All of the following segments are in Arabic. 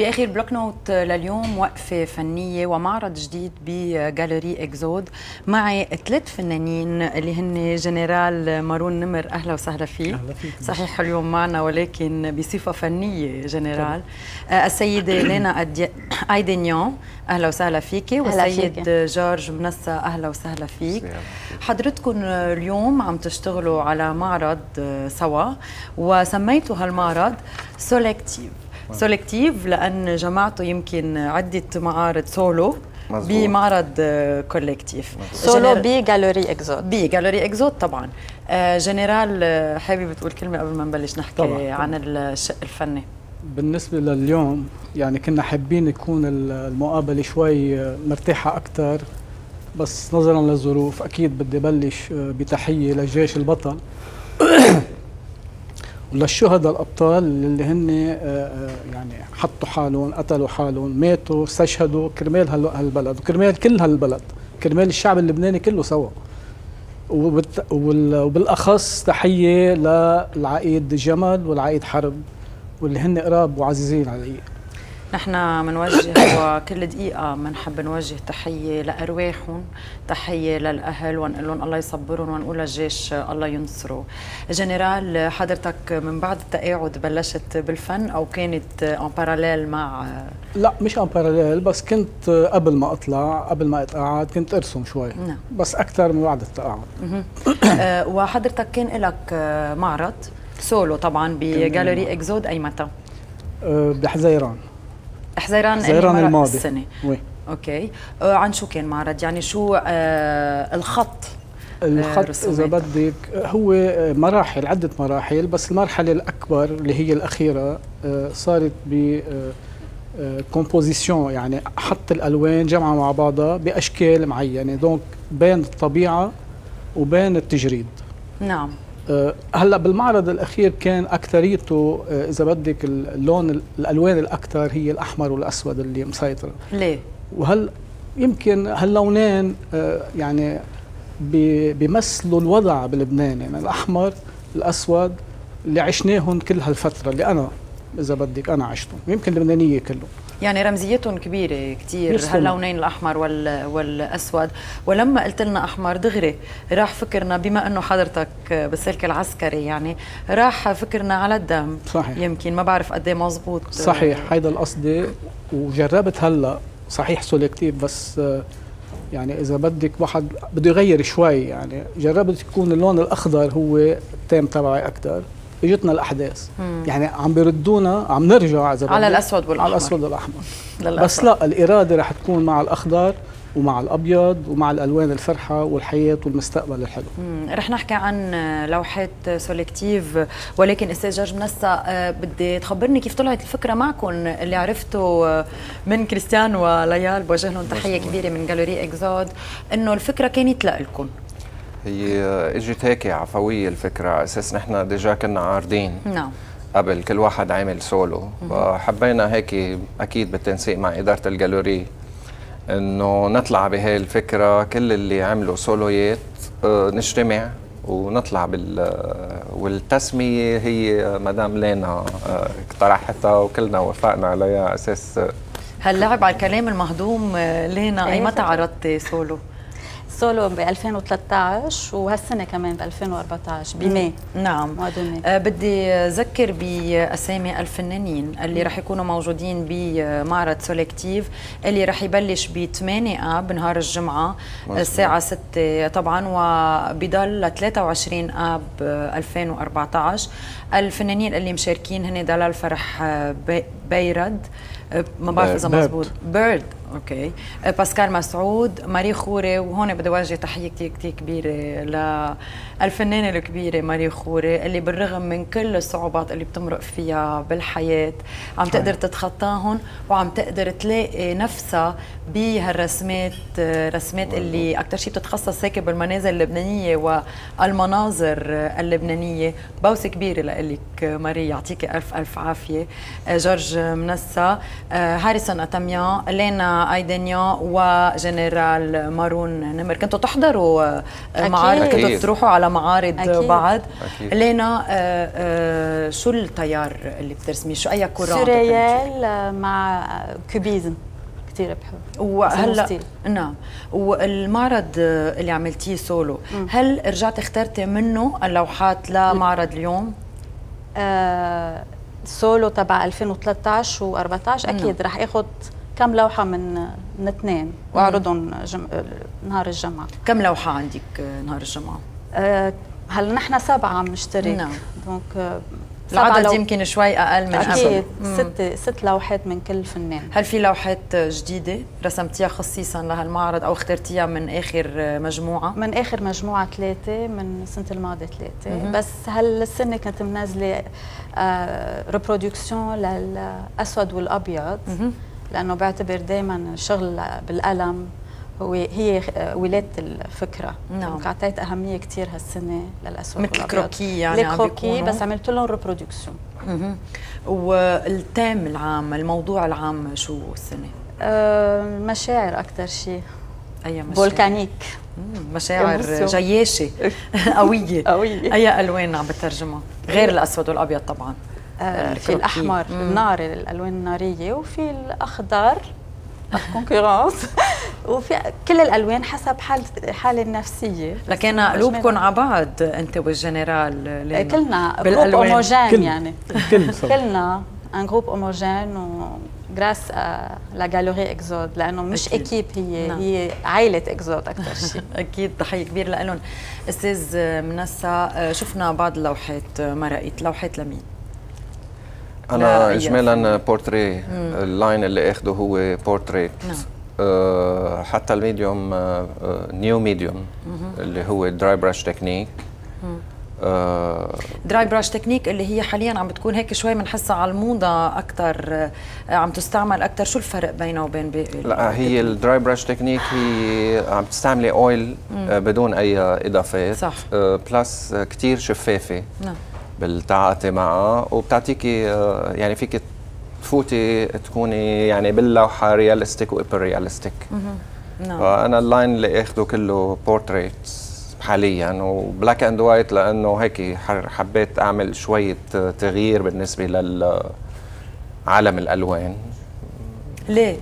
بآخر بلوك نوت لليوم وقفة فنية ومعرض جديد بجاليري إكزود معي ثلاث فنانين اللي هن جنرال مارون نمر. أهلا وسهلا فيك. صحيح اليوم معنا ولكن بصفة فنية جنرال. السيدة لينا أيدنيان أهلا وسهلا فيكي، والسيد جورج منسا أهلا وسهلا فيك. حضرتكم اليوم عم تشتغلوا على معرض سوا وسميتوا هالمعرض سيلكتيف. سيلكتيف لأن جمعته يمكن عدة معارض سولو بمعرض كولكتيف. سولو بجاليري إكزود. بجاليري إكزود طبعا. جنرال حابب تقول كلمة قبل ما نبلش نحكي طبعاً. عن الشق الفني. بالنسبة لليوم يعني كنا حابين يكون المقابلة شوي مرتاحة أكثر، بس نظرا للظروف أكيد بدي بلش بتحية للجيش البطل وللشهداء الأبطال اللي هن يعني حطوا حالهم، قتلوا حالهم، ماتوا، استشهدوا كرمال هالبلد وكرمال كل هالبلد، كرمال الشعب اللبناني كله سوا. وبالأخص تحية للعقيد جمل والعقيد حرب واللي هن قراب وعزيزين علي. نحن بنوجه وكل دقيقة بنحب نوجه تحية لأرواحهم، تحية للأهل ونقول لهم الله يصبرهم ونقول للجيش الله ينصره. جنرال حضرتك من بعد التقاعد بلشت بالفن أو كانت ان باراليل مع؟ لا مش ان باراليل، بس كنت قبل ما أطلع قبل ما أتقاعد كنت أرسم شوي. نعم. بس أكثر من بعد التقاعد. وحضرتك كان لك معرض سولو طبعا بجاليري إكزود أي متى؟ بحزيران. حزيران الماضي السنة. وي. اوكي. عن شو كان معرض؟ يعني شو الخط إذا بدك هو مراحل، عدة مراحل، بس المرحلة الأكبر اللي هي الأخيرة صارت ب كومبوزيسيون، يعني حط الألوان جمعة مع بعضها بأشكال معينة، دونك بين الطبيعة وبين التجريد. نعم. هلا بالمعرض الاخير كان اكثريته اذا بدك اللون، الالوان الاكثر هي الاحمر والاسود اللي مسيطره. ليه؟ وهل يمكن هاللونين يعني بيمثلوا الوضع بلبنان، يعني الاحمر الاسود اللي عشناهم كل هالفتره، اللي انا اذا بدك انا عشتهم، يمكن اللبنانيه كله، يعني رمزيتهم كبيرة كتير هاللونين الأحمر والأسود. ولما قلت لنا أحمر دغري راح فكرنا، بما أنه حضرتك بالسلك العسكري يعني راح فكرنا على الدم. صحيح. يمكن ما بعرف قد ايه مظبوط. صحيح هيدا القصد. وجربت هلا صحيح سيلكتيف، بس يعني إذا بدك واحد بده يغير شوي، يعني جربت يكون اللون الأخضر هو التام تبعي أكثر. اجتنا الاحداث يعني عم بيردونا، عم نرجع اذا على الاسود والاحمر، على الاسود والاحمر. بس لا، الاراده رح تكون مع الاخضر ومع الابيض ومع الالوان الفرحه والحياه والمستقبل الحلو. رح نحكي عن لوحات سيلكتيف، ولكن استاذ جورج منسا بدي تخبرني كيف طلعت الفكره معكم اللي عرفته من كريستيان وليال، بوجه لهم تحيه كبيره من جاليري إكزود، انه الفكره كانت لكم. هي اجت هيك عفويه الفكره، على اساس نحن ديجا كنا عارضين. نعم. قبل كل واحد عامل سولو، فحبينا هيك اكيد بالتنسيق مع اداره الجاليري انه نطلع بهي الفكره، كل اللي عملوا سولويات نجتمع ونطلع والتسميه هي مدام لينا اقترحتها وكلنا وافقنا عليها على اساس هاللعب على الكلام المهضوم. لينا اي متى عرضتي سولو؟ سولو ب 2013 وهالسنه كمان ب 2014 بماي. نعم. بدي اذكر باسامي الفنانين اللي رح يكونوا موجودين بمعرض سيلكتيف اللي رح يبلش ب 8 اب نهار الجمعه الساعه 6 طبعا، وبضل ل 23 اب 2014. الفنانين اللي مشاركين هن دلال فرح بيرد، ما بعرف اذا مزبوط، بيرد اوكي، باسكار مسعود، ماري خوري. وهون بدي اوجه تحيه كثير كثير كبيره للفنانه الكبيره ماري خوري اللي بالرغم من كل الصعوبات اللي بتمرق فيها بالحياه عم تقدر تتخطاهم وعم تقدر تلاقي نفسها بهالرسمات، رسمات اللي اكثر شيء بتتخصص هيك بالمنازل اللبنانيه والمناظر اللبنانيه. بوسه كبيره لك ماري، يعطيكي الف الف عافيه. جورج منسا، هاريسون اتاميان، لينا لينا أيدنيان وجنرال مارون نمر. كنتوا تحضروا معارض، كنتوا تروحوا على معارض بعض. لينا شو التيار اللي بترسميه؟ شو أي كورة؟ سوريال مع كوبيزم كثير بحب. وهلا نعم، والمعرض اللي عملتيه سولو، هل رجعت اخترتي منه اللوحات لمعرض اليوم؟ سولو تبع 2013 و14 اكيد رح اخذ كم لوحه من اثنين واعرضهم نهار الجمعه. كم لوحه عندك نهار الجمعه؟ هلا نحن 7 عم نشترك. نعم. دونك العدد يمكن شوي اقل من قبل. اكيد 6 لوحات من كل فنان. هل في لوحات جديده رسمتيها خصيصا لهالمعرض او اخترتيها من اخر مجموعه؟ من اخر مجموعه 3 من السنه الماضيه 3 بس هالسنه كنت منزله ريبرودكسيون للاسود والابيض لانه بعتبر دائما الشغل بالقلم هي ولادة الفكرة. نعم. أعطيت أهمية كثير هالسنة للأسود مثل كروكي، يعني كروكي بس عملت لهم ريبرودكسيون. والتام العام، الموضوع العام شو السنة؟ مشاعر أكثر شيء. أي مشاعر؟ فولكانيك. مشاعر جياشة قوية. قوية. أي ألوان عم بترجمها غير الأسود والأبيض طبعا؟ في الأحمر الناري، الألوان النارية، وفي الأخضر كونكورانس، وفي كل الالوان حسب حالة النفسيه. لكن قلوبكم على بعض انت والجنرال لينا. كلنا جروب اوموجين، يعني كلنا ان جروب اوموجين وغراس لا غالوري اكزود لانه مش اكيب هي. نعم. هي عائله اكزود اكثر شيء. اكيد تحيه كبيره لهم. استاذ منسا، شفنا بعض اللوحات، مرقت لوحات لمين؟ أنا إجمالاً بورتريه، اللاين اللي أخده هو بورتريه. نعم. حتى الميديوم نيو ميديوم اللي هو دراي براش تكنيك. دراي براش تكنيك اللي هي حالياً عم بتكون هيك شوي بنحسها على الموضة أكتر، عم تستعمل أكتر. شو الفرق بينها وبين لا، هي الدراي براش تكنيك هي عم تستعملي أويل بدون أي إضافات. صح. بلس كتير شفافة. نعم. بالتعاطي معها، وبتعطيكي يعني فيك تفوتي تكوني يعني باللوحه رياليستيك وابر رياليستيك. نعم. فانا اللاين اللي اخده كله بورتريتس حاليا وبلاك اند وايت لانه هيك حبيت اعمل شويه تغيير بالنسبه للعالم الالوان. ليه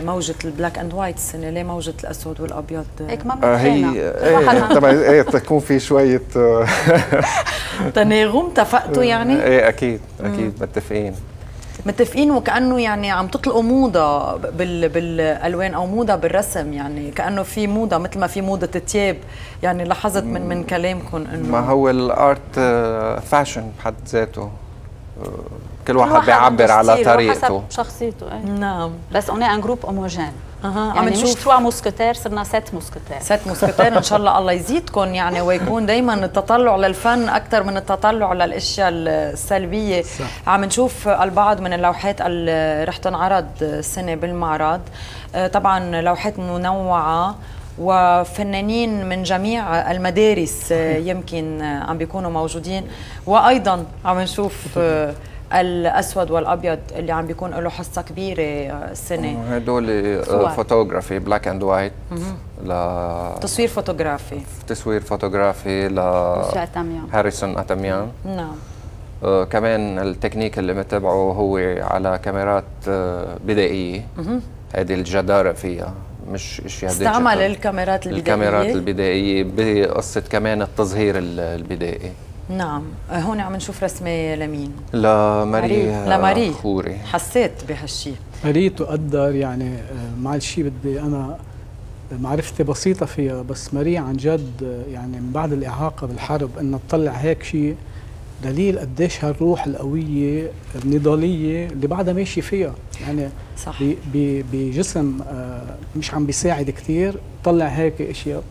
موجة البلاك اند وايت السنة؟ ليه موجة الأسود والأبيض؟ هيك ما بنتخانق طبعا. ايه تكون في شوية تناغم. اتفقتوا يعني؟ ايه أكيد متفقين وكأنه يعني عم تطلقوا موضة بالألوان أو موضة بالرسم، يعني كأنه في موضة مثل ما في موضة التياب، يعني لاحظت من كلامكم إنه ما هو الأرت فاشن بحد ذاته، كل واحد بيعبر على طريقته حسب شخصيته. ايه. نعم. بس اون ان جروب اوموجين. يعني مش 3 موسكتير، صرنا 7 موسكتير. 7 موسكتير. ان شاء الله الله يزيدكم يعني، ويكون دائما التطلع للفن اكثر من التطلع للاشياء السلبيه. صح. عم نشوف البعض من اللوحات اللي رح تنعرض السنه بالمعرض، طبعا لوحات منوعه وفنانين من جميع المدارس يمكن عم بيكونوا موجودين، وايضا عم نشوف الاسود والابيض اللي عم بيكون له حصه كبيره السنه. هدول فوتوغرافي بلاك اند وايت، تصوير فوتوغرافي لهاريسون اتاميان. نعم. كمان التكنيك اللي متبعه هو على كاميرات بدائيه. هذه الجداره فيها مش اشياء ديجيتال، استعمل الكاميرات البدائيه بقصه كمان التظهير البدائي. نعم. هون عم نشوف رسمه لمين؟ لماري خوري. حسيت بهالشيء. ماري تقدر يعني، معلش بدي انا معرفتي بسيطه فيها، بس ماري عن جد يعني من بعد الاعاقه بالحرب انها تطلع هيك شيء دليل قديش هالروح القويه النضاليه اللي بعدها ماشي فيها يعني. صح. بجسم مش عم بيساعد كثير طلع هيك اشياء،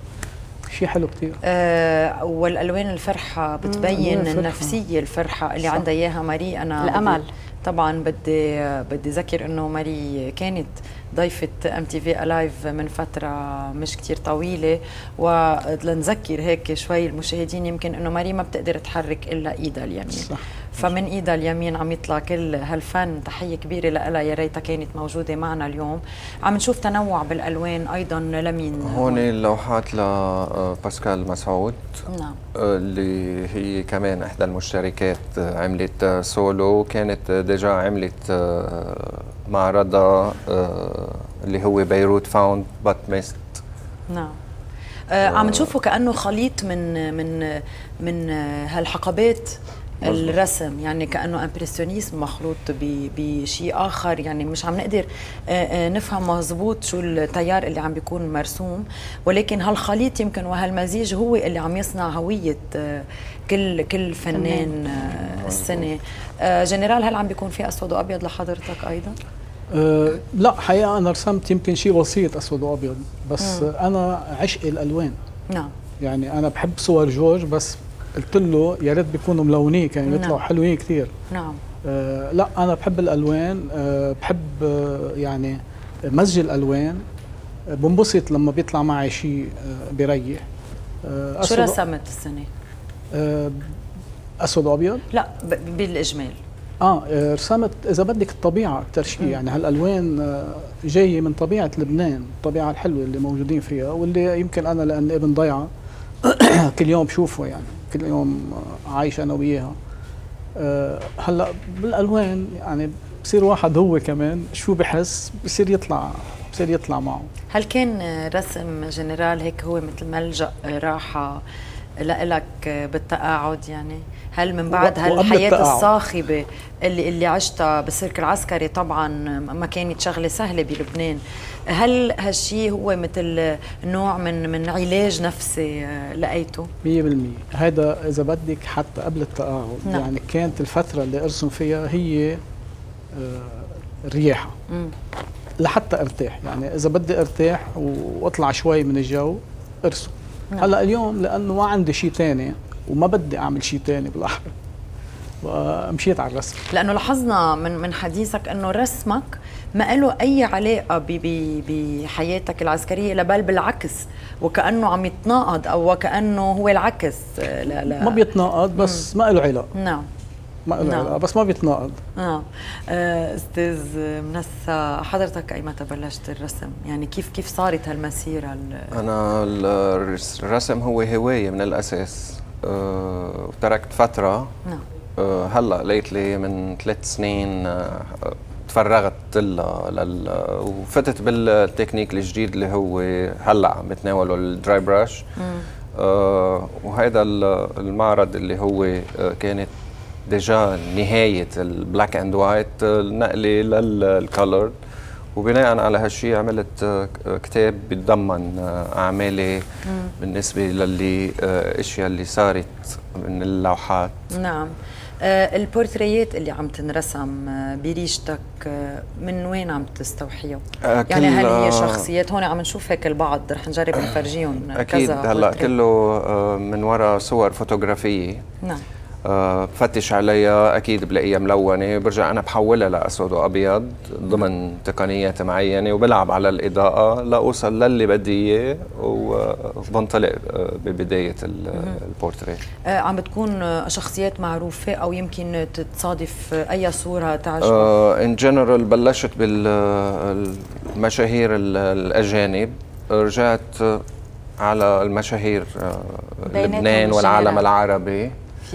شيء حلو كثير. والالوان الفرحه بتبين النفسيه، الفرحه اللي عندها اياها ماري. انا الامل طبعا بدي اذكر انه ماري كانت ضيفة MTV Alive من فترة مش كتير طويلة، ولنذكر هيك شوي المشاهدين يمكن انه ماري ما بتقدر تحرك الا ايدها اليمين. صح. فمن ايدها اليمين عم يطلع كل هالفن، تحيه كبيره لها، يا ريتها كانت موجوده معنا اليوم. عم نشوف تنوع بالالوان ايضا. لمين هون اللوحات؟ لباسكار مسعود، نعم، اللي هي كمان احدى المشتركات، عملت سولو، كانت ديجا عملت معرضها اللي هو بيروت فاوند بات ميست. نعم، عم نشوفه كانه خليط من من من هالحقبات الرسم، يعني كأنه امبرسيونيزم مخلوط بشيء آخر، يعني مش عم نقدر نفهم مظبوط شو التيار اللي عم بيكون مرسوم، ولكن هالخليط يمكن وهالمزيج هو اللي عم يصنع هوية كل فنان السنة. جنرال، هل عم بيكون في أسود وأبيض لحضرتك أيضا؟ لا، حقيقة أنا رسمت يمكن شيء بسيط أسود وأبيض بس. أنا عشق الألوان. نعم، يعني أنا بحب صور جورج بس قلت له يا ريت بيكونوا ملونين، يعني بيطلعوا حلوين كثير. نعم. لا، انا بحب الالوان، بحب يعني مزج الالوان، بنبسط لما بيطلع معي شيء بريح. شو رسمت السنه؟ اسود وابيض؟ لا، بالاجمال. رسمت اذا بدك الطبيعه اكثر شيء، يعني هالالوان جايه من طبيعه لبنان، الطبيعه الحلوه اللي موجودين فيها، واللي يمكن انا لان ابن ضيعه كل يوم بشوفه، يعني كل يوم عايش انا وياها. هلا بالالوان يعني بصير واحد هو كمان شو بحس بصير يطلع معه. هل كان رسم جنرال هيك هو مثل ملجأ راحه لك بالتقاعد؟ يعني هل من بعد هالحياه الصاخبه اللي عشتها بالسيرك العسكري، طبعا ما كانت شغله سهله بلبنان، هل هالشيء هو مثل نوع من علاج نفسي لقيته؟ 100% هذا اذا بدك حتى قبل التقاعد. نعم. يعني كانت الفتره اللي ارسم فيها هي رياحه لحتى ارتاح، يعني اذا بدي ارتاح واطلع شوي من الجو ارسم. نعم. هلا اليوم لانه ما عندي شيء ثاني وما بدي اعمل شيء ثاني بالاحرى، ومشيت على الرسم، لانه لاحظنا من حديثك انه رسمك ما له اي علاقه بحياتك العسكريه، بل بالعكس، وكانه عم يتناقض، او وكانه هو العكس. لا ما بيتناقض بس ما له علاقه. نعم، ما له علاقه بس ما بيتناقض. نعم. استاذ منسى، حضرتك ايمتى بلشت الرسم؟ يعني كيف صارت هالمسيره؟ انا الرسم هو هوايه من الاساس، وتركت فتره. نعم. هلا ليتلي من 3 سنين تفرغت وفتت بالتكنيك الجديد اللي هو هلا عم بتناوله، الدراي براش. وهذا المعرض اللي هو كانت ديجا نهايه البلاك اند وايت، نقلي للكولر، وبناء على هالشيء عملت كتاب بيتضمن اعمالي بالنسبه للاشياء اللي صارت من اللوحات. نعم. البورتريات اللي عم تنرسم بريشتك من وين عم تستوحيها؟ يعني هل هي شخصيات؟ هون عم نشوف هيك البعض، رح نجرب نفرجيهم. اكيد هلا كله من وراء صور فوتوغرافيه. نعم. بفتش عليها، اكيد بلاقيها ملونه، برجع انا بحولها لاسود وابيض ضمن تقنيات معينه، وبلعب على الاضاءه لاوصل للي بدي اياه، وبنطلق ببدايه البورتريه. عم بتكون شخصيات معروفه او يمكن تتصادف اي صوره تعجبك؟ ان جنرال بلشت بالمشاهير الاجانب، رجعت على المشاهير لبنان والعالم العربي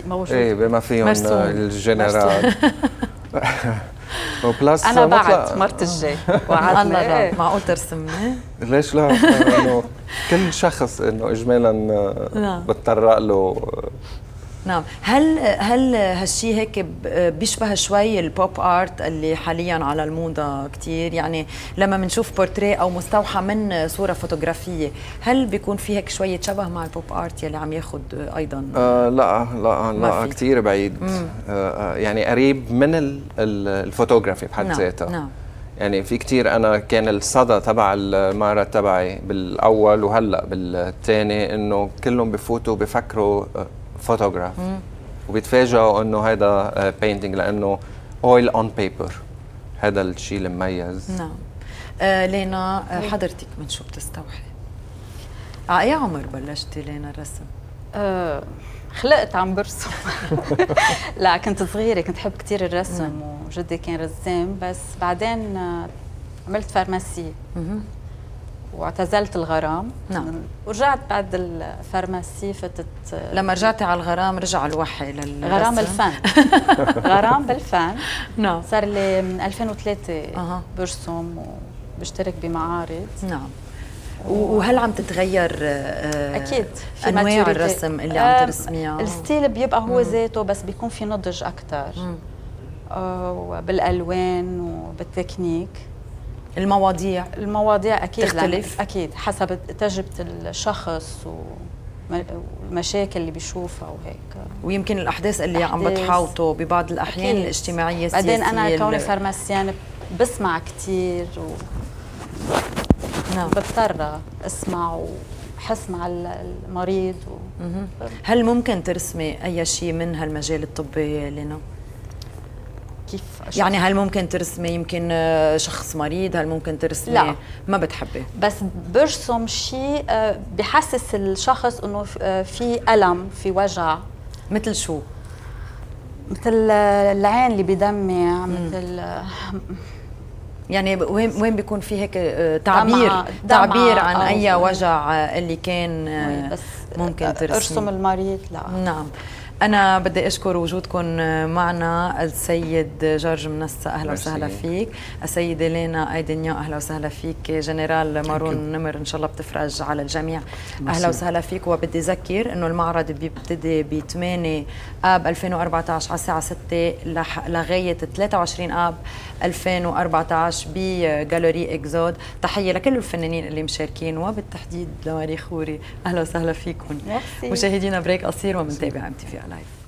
موجود. ايه، بما فيهم الجنرال. وبلس انا بعد مرت الجاي وعدنا إيه. معقول ترسم؟ ليش لا؟ انه كل شخص انه اجمالا بتطرق له. نعم. هل هالشيء هيك بيشبه شوي البوب ارت اللي حاليا على الموضه كثير؟ يعني لما بنشوف بورتريه او مستوحى من صوره فوتوغرافيه، هل بيكون في هيك شويه شبه مع البوب ارت يلي عم ياخذ ايضا؟ لا كثير بعيد. يعني قريب من الفوتوغرافي بحد ذاتها. نعم. يعني في كثير، انا كان الصدى تبع المعرض تبعي بالاول وهلا بالثاني انه كلهم بفوتوا بفكروا فوتوغراف، وبيتفاجئوا انه هذا بينتينج لانه اويل اون بيبر، هذا الشيء المميز. نعم. لينا، حضرتك من شو بتستوحي؟ على اي عمر بلشتي لينا الرسم؟ خلقت عم برسم. لا كنت صغيرة كنت حب كتير الرسم وجدي كان رسام، بس بعدين عملت فارماسية واعتزلت الغرام. نعم. ورجعت بعد الفارماسي فتت. لما رجعتي على الغرام رجع الوحي للرسم؟ غرام الفن. غرام بالفن. نعم. صار لي من 2003 برسم وبشترك بمعارض. نعم. وهل عم تتغير اكيد في انواع الرسم اللي عم ترسميها؟ الستيل بيبقى هو ذاته، بس بيكون في نضج اكثر بالالوان وبالتكنيك. المواضيع اكيد تختلف اكيد حسب تجربه الشخص والمشاكل اللي بيشوفها وهيك، ويمكن الاحداث اللي عم بتحاوطه ببعض الاحيان أكيد. الاجتماعيه السياسيه. بعدين انا كوني فارماسيان بسمع كثير نعم. بضطر اسمع وحس مع المريض هل ممكن ترسمي اي شيء من هالمجال الطبي لنا؟ كيف أشوف؟ يعني هل ممكن ترسمي يمكن شخص مريض؟ هل ممكن ترسمي؟ لا ما بتحبي، بس برسم شيء بحسس الشخص انه في الم، في وجع. مثل شو؟ مثل العين اللي بيدمع، مثل يعني وين بيكون في هيك تعبير تعبير عن اي وجع اللي كان ممكن ترسمي. ارسم المريض لا. نعم. أنا بدي أشكر وجودكم معنا، السيد جورج منسا أهلا وسهلا فيك، السيدة لينا أيدنيان أهلا وسهلا فيك، جنرال مارون نمر إن شاء الله بتفرج على الجميع أهلا وسهلا فيك. وبدي أذكر إنه المعرض بيبتدي ب 8 آب 2014 على الساعة 6 لغاية 23 آب 2014 بجالوري إكزود. تحية لكل الفنانين اللي مشاركين وبالتحديد لماري خوري أهلا وسهلا فيكم. مشاهدينا بريك قصير ومنتابع MTV Alive.